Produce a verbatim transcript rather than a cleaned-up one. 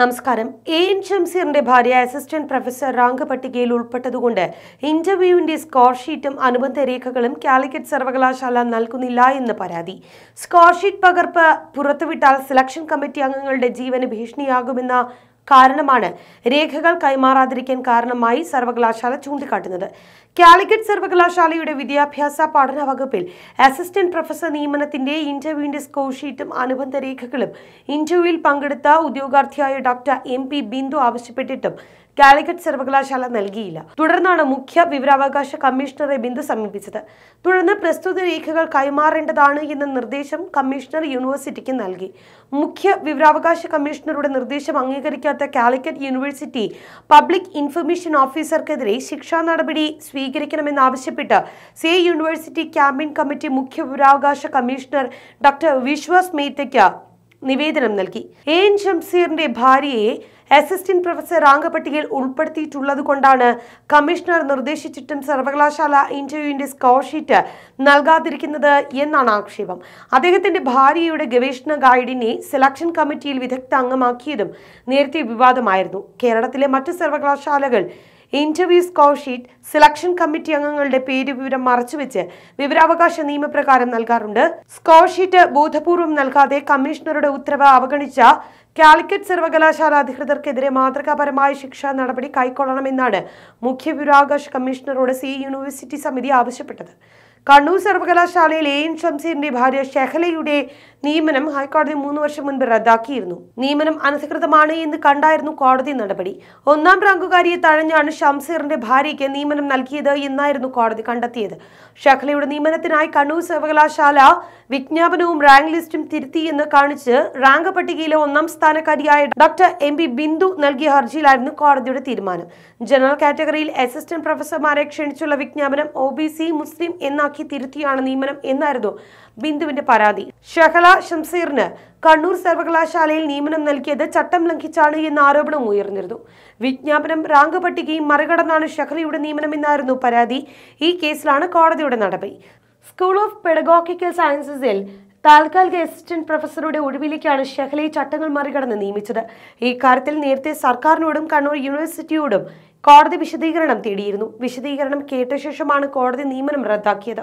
നമസ്കാരം. A N ഷംസീറിന്റെ ഭാര്യ assistant professor rank പട്ടികയിൽ ഉൾപ്പെട്ടതുകൊണ്ട് ഇന്റർവ്യൂവിന്റെ സ്കോർ ഷീറ്റും അനുബന്ധ രേഖകളും കാലിക്കറ്റ് സർവകലാശാല നൽകുന്നില്ല എന്ന് പരാതി. സ്കോർ ഷീറ്റ് പകർപ്പ് പുറത്തുവിട്ടാൽ സെലക്ഷൻ കമ്മിറ്റി അംഗങ്ങളുടെ ജീവന് ഭീഷണിയാകുമെന്ന കാരണമാണ് രേഖകൾ കൈമാറാതിരിക്കാൻ കാരണമായി സർവകലാശാല ചൂണ്ടിക്കാട്ടുന്നത്. കാലിക്കറ്റ് സർവകലാശാലയുടെ വിദ്യാഭ്യാസ പഠന വകുപ്പിൽ അസിസ്റ്റന്റ് പ്രൊഫസർ നിയമനത്തിന്റെ ഇന്റർവ്യൂവിന്റെ സ്കോർ ഷീറ്റും അനുബന്ധ രേഖകളും ഇന്റർവ്യൂവിൽ പങ്കെടുത്ത ഉദ്യോഗാർത്ഥിയായ ഡോക്ടർ എം പി ബിന്ദു ആവശ്യപ്പെട്ടിട്ടും കാലിക്കറ്റ് സർവകലാശാല നൽകിയില്ല. തുടർന്നാണ് മുഖ്യ വിവരാവകാശ കമ്മീഷണറെ ബിന്ദു സമീപിച്ചത്. തുടർന്ന് പ്രസ്തുത രേഖകൾ കൈമാറേണ്ടതാണ് എന്ന നിർദ്ദേശം കമ്മീഷണർ യൂണിവേഴ്സിറ്റിക്ക് നൽകി. മുഖ്യ വിവരാവകാശ കമ്മീഷണറുടെ നിർദ്ദേശം അംഗീകരിക്കാത്ത കാലിക്കറ്റ് യൂണിവേഴ്സിറ്റി പബ്ലിക് ഇൻഫർമേഷൻ ഓഫീസർക്കെതിരെ ശിക്ഷാ നടപടി സ്വീകരിക്കണമെന്നാവശ്യപ്പെട്ട് സേ യൂണിവേഴ്സിറ്റി ക്യാമ്പയിൻ കമ്മിറ്റി മുഖ്യ വിവരാവകാശ കമ്മീഷണർ ഡോക്ടർ വിശ്വാസ് മേത്തയ്ക്ക് നിവേദനം നൽകി. എ എൻ ഷംസീറിന്റെ ഭാര്യയെ അസിസ്റ്റന്റ് പ്രൊഫസർ റാങ്ക് പട്ടികയിൽ ഉൾപ്പെടുത്തിയിട്ടുള്ളതുകൊണ്ടാണ് കമ്മീഷണർ നിർദ്ദേശിച്ചിട്ടും സർവകലാശാല ഇന്റർവ്യൂവിന്റെ സ്കോർ ഷീറ്റ് നൽകാതിരിക്കുന്നത് എന്നാണ് ആക്ഷേപം. അദ്ദേഹത്തിന്റെ ഭാര്യയുടെ ഗവേഷണ ഗൈഡിനെ സെലക്ഷൻ കമ്മിറ്റിയിൽ വിദഗ്ധ അംഗമാക്കിയതും നേരത്തെ വിവാദമായിരുന്നു. കേരളത്തിലെ മറ്റ് സർവകലാശാലകൾ interview score sheet selection committee അംഗങ്ങളുടെ പേര് വിവരം മറച്ചുവെച്ച് വിവരാവകാശ നിയമപ്രകാരം നൽകാറുണ്ട്. സ്കോർ ഷീറ്റ് ബോധപൂർവം നൽകാതെ കമ്മീഷണറുടെ ഉത്തരവ് അവഗണിച്ച കാലിക്കറ്റ് സർവകലാശാല അധികൃതർക്കെതിരെ മാതൃകാപരമായ ശിക്ഷാ നടപടി കൈക്കൊള്ളണമെന്നാണ് മുഖ്യ വിവരാവകാശ കമ്മീഷണറോട് സി യൂണിവേഴ്സിറ്റി സമിതി ആവശ്യപ്പെട്ടത്. കണ്ണൂർ സർവകലാശാലയിൽ എ എൻ ഷംസീറിന്റെ ഭാര്യ ഷെഹലയുടെ നിയമനം ഹൈക്കോടതി മൂന്ന് വർഷം മുൻപ് റദ്ദാക്കിയിരുന്നു. നിയമനം അനധികൃതമാണ് എന്ന് കണ്ടായിരുന്നു കോടതി നടപടി. ഒന്നാം റാങ്കുകാരിയെ തഴഞ്ഞാണ് ഷംസീറിന്റെ ഭാര്യയ്ക്ക് നിയമനം നൽകിയത് എന്നായിരുന്നു കോടതി കണ്ടെത്തിയത്. ഷെഹലയുടെ നിയമനത്തിനായി കണ്ണൂർ സർവകലാശാല വിജ്ഞാപനവും റാങ്ക് ലിസ്റ്റും തിരുത്തി എന്ന് കാണിച്ച് റാങ്ക് പട്ടികയിലെ ഒന്നാം ായ ഡോക്ടർ എം പി ബിന്ദു നൽകിയ ഹർജിയിലായിരുന്നു കോടതിയുടെ തീരുമാനം. ജനറൽ കാറ്റഗറിയിൽ അസിസ്റ്റന്റ് പ്രൊഫസർമാരെ ക്ഷണിച്ചുള്ള വിജ്ഞാപനം ഒ ബി സി മുസ്ലിം എന്നാക്കി തിരുത്തിയാണ് നിയമനം എന്നായിരുന്നു ബിന്ദുവിന്റെ പരാതി. ഷഹല ഷംസീറിന് കണ്ണൂർ സർവകലാശാലയിൽ നിയമനം നൽകിയത് ചട്ടം ലംഘിച്ചാണ് എന്ന ആരോപണം ഉയർന്നിരുന്നു. വിജ്ഞാപനം റാങ്ക് പട്ടികയും മറികടന്നാണ് ഷഹലയുടെ നിയമനം എന്നായിരുന്നു പരാതി. ഈ കേസിലാണ് കോടതിയുടെ നടപടി. സ്കൂൾ ഓഫ് പെഡഗോഗിക്കൽ സയൻസസിൽ താൽക്കാലിക അസിസ്റ്റന്റ് പ്രൊഫസറുടെ ഒഴിവിലേക്കാണ് ഷെഹലയെ ചട്ടങ്ങൾ മറികടന്ന് നിയമിച്ചത്. ഈ കാര്യത്തിൽ നേരത്തെ സർക്കാരിനോടും കണ്ണൂർ യൂണിവേഴ്സിറ്റിയോടും കോടതി വിശദീകരണം തേടിയിരുന്നു. വിശദീകരണം കേട്ട ശേഷമാണ് കോടതി നിയമനം റദ്ദാക്കിയത്.